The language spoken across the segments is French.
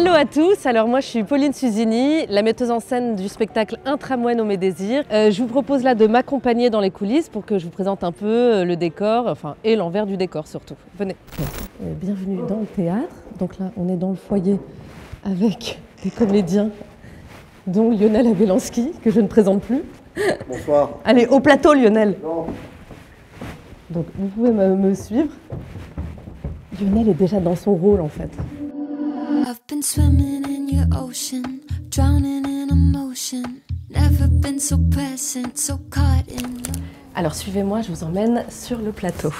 Hello à tous, alors moi je suis Pauline Susini, la metteuse en scène du spectacle Un tramway nommé Désir. Je vous propose là de m'accompagner dans les coulisses pour que je vous présente un peu le décor, enfin et l'envers du décor surtout. Venez. Bienvenue dans le théâtre, donc là on est dans le foyer avec des comédiens dont Lionel Abelanski, que je ne présente plus. Bonsoir. Allez, au plateau Lionel. Non. Donc vous pouvez me suivre. Lionel est déjà dans son rôle en fait. I've been swimming in your ocean, drowning in emotion. Never been so present, so caught in love. Alors suivez-moi, je vous emmène sur le plateau.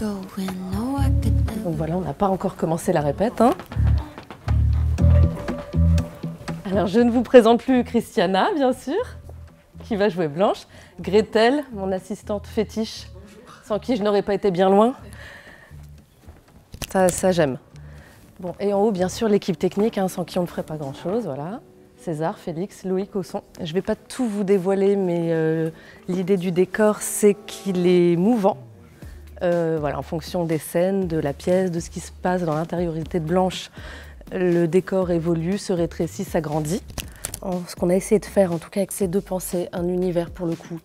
Donc voilà, on n'a pas encore commencé la répète. Hein. Alors je ne vous présente plus Cristiana, bien sûr, qui va jouer Blanche. Gretel, mon assistante fétiche, sans qui je n'aurais pas été bien loin. Ça j'aime. Bon, et en haut, bien sûr, l'équipe technique, hein, sans qui on ne ferait pas grand-chose, voilà. César, Félix, Louis, Cosson. Je ne vais pas tout vous dévoiler, mais l'idée du décor, c'est qu'il est mouvant, voilà, en fonction des scènes, de la pièce, de ce qui se passe dans l'intériorité de Blanche. Le décor évolue, se rétrécit, s'agrandit. Ce qu'on a essayé de faire, en tout cas avec ces deux pensées, un univers pour le coup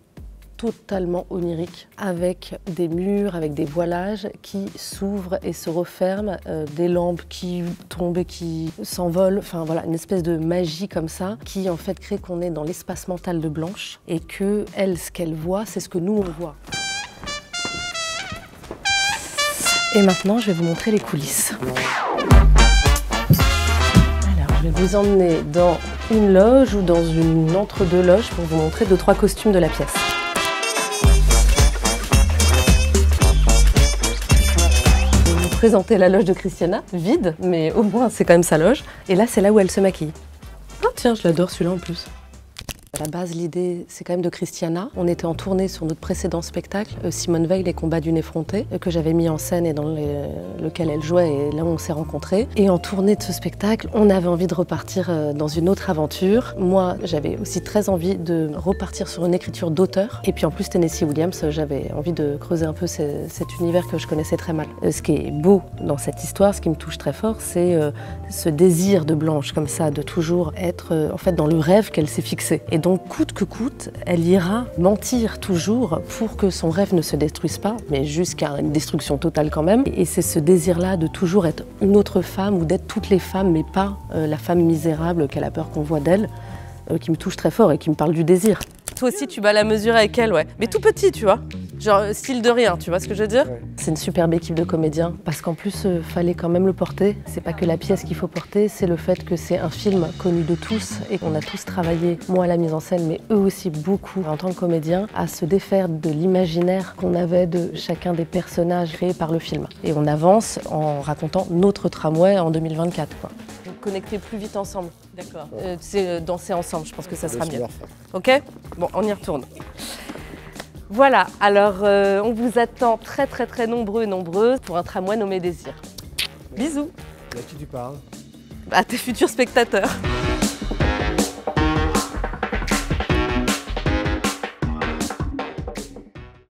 totalement onirique, avec des murs, avec des voilages qui s'ouvrent et se referment, des lampes qui tombent et qui s'envolent, enfin voilà, une espèce de magie comme ça, qui en fait crée qu'on est dans l'espace mental de Blanche et que elle, ce qu'elle voit, c'est ce que nous on voit. Et maintenant, je vais vous montrer les coulisses. Alors, je vais vous emmener dans une loge ou dans une entre-deux loges pour vous montrer deux, trois costumes de la pièce. Présenter la loge de Cristiana, vide, mais au moins c'est quand même sa loge. Et là, c'est là où elle se maquille. Oh tiens, je l'adore celui-là en plus. À la base, l'idée, c'est quand même de Cristiana. On était en tournée sur notre précédent spectacle, Simone Veil, Les combats d'une effrontée, que j'avais mis en scène et dans lequel elle jouait, et là où on s'est rencontrés. Et en tournée de ce spectacle, on avait envie de repartir dans une autre aventure. Moi, j'avais aussi très envie de repartir sur une écriture d'auteur. Et puis en plus, Tennessee Williams, j'avais envie de creuser un peu cet univers que je connaissais très mal. Ce qui est beau dans cette histoire, ce qui me touche très fort, c'est ce désir de Blanche, comme ça, de toujours être en fait dans le rêve qu'elle s'est fixé. Et donc, coûte que coûte, elle ira mentir toujours pour que son rêve ne se détruise pas, mais jusqu'à une destruction totale quand même. Et c'est ce désir-là de toujours être une autre femme ou d'être toutes les femmes, mais pas la femme misérable qu'elle a peur qu'on voit d'elle, qui me touche très fort et qui me parle du désir. Toi aussi, tu bats la mesure avec elle, ouais. Mais tout petit, tu vois. Genre, style de rien, tu vois ce que je veux dire? C'est une superbe équipe de comédiens, parce qu'en plus, fallait quand même le porter. C'est pas que la pièce qu'il faut porter, c'est le fait que c'est un film connu de tous, et qu'on a tous travaillé, moi à la mise en scène, mais eux aussi beaucoup, en tant que comédiens, à se défaire de l'imaginaire qu'on avait de chacun des personnages créés par le film. Et on avance en racontant notre tramway en 2024, quoi. Connecter plus vite ensemble. D'accord. C'est danser ensemble, je pense que ça sera mieux. Ok? Bon, on y retourne. Voilà, alors on vous attend très nombreux et nombreuses pour Un tramway nommé Désir. Bisous. À qui tu parles? À tes futurs spectateurs.